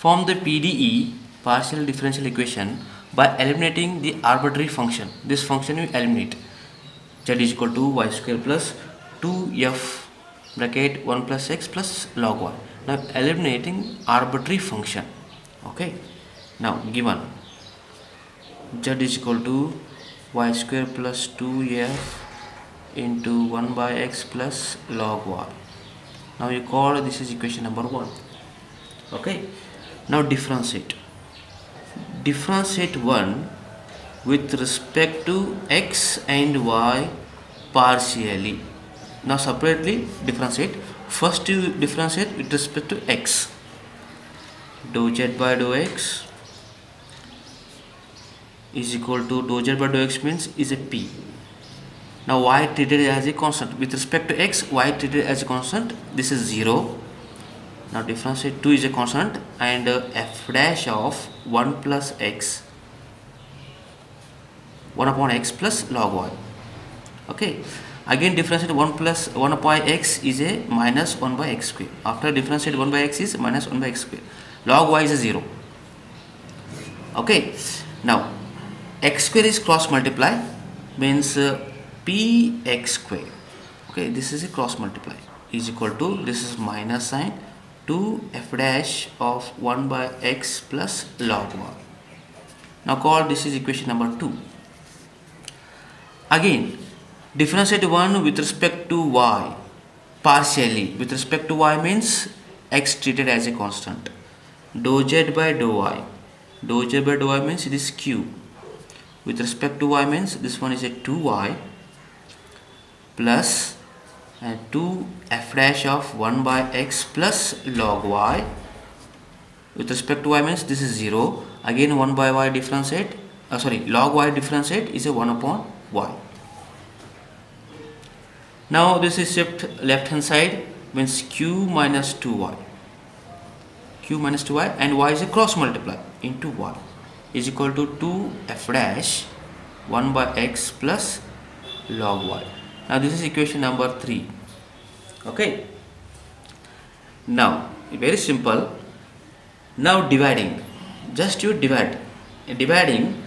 Form the PDE, partial differential equation, by eliminating the arbitrary function. This function you eliminate. Z is equal to y square plus 2f bracket 1 plus x plus log y. Now eliminating arbitrary function. Okay. Now given z is equal to y square plus 2f into 1 by x plus log y. Now you call this is equation number 1. Okay. Now differentiate. Differentiate 1 with respect to x and y partially. Now separately differentiate. First you differentiate with respect to x. Dou z by dou x is equal to dou z by dou x means is a p. Now y treated as a constant. With respect to x, y treated as a constant. This is 0. Now differentiate 2 is a constant and f dash of 1 plus x, 1 upon x plus log y. Okay. Again differentiate 1 plus 1 upon x is a minus 1 by x square. After differentiate 1 by x is minus 1 by x square. Log y is a 0. Okay. Now x square is cross multiply, means px square. Okay, this is a cross multiply, is equal to, this is minus sign, 2 f dash of 1 by x plus log y. Now call this is equation number 2. Again differentiate 1 with respect to y partially. With respect to y means x treated as a constant. Dou z by dou y. Dou z by dou y means it is q. With respect to y means this one is a 2y plus 2 f dash of 1 by x plus log y. With respect to y means this is 0. Again 1 by y differentiate, log y differentiate is a 1 upon y. Now this is shift left hand side, means q minus 2y. Q minus 2y, and y is a cross multiply into y, is equal to 2 f dash 1 by x plus log y. Now this is equation number 3. Okay. Now very simple. Now dividing, just you divide. Dividing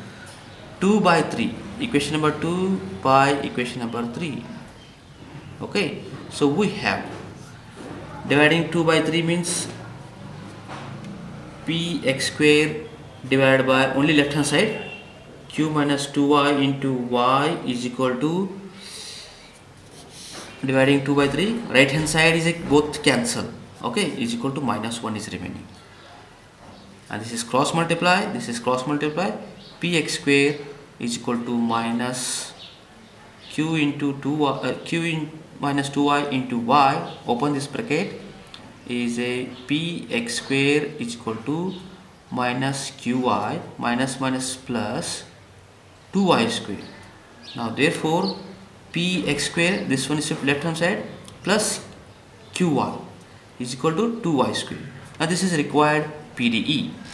2 by 3, equation number 2 by equation number 3. Okay. So we have dividing 2 by 3 means px square divided by only left hand side, q minus 2y into y is equal to, dividing 2 by 3, right hand side is both cancel. Okay, is equal to minus 1 is remaining, and this is cross multiply, this is cross multiply. Px square is equal to minus q into 2y, minus 2y into y, open this bracket, is a px square is equal to minus qy, minus minus plus 2y square. Now therefore px square, this one is shift left hand side, plus qy is equal to 2y square. Now this is required PDE.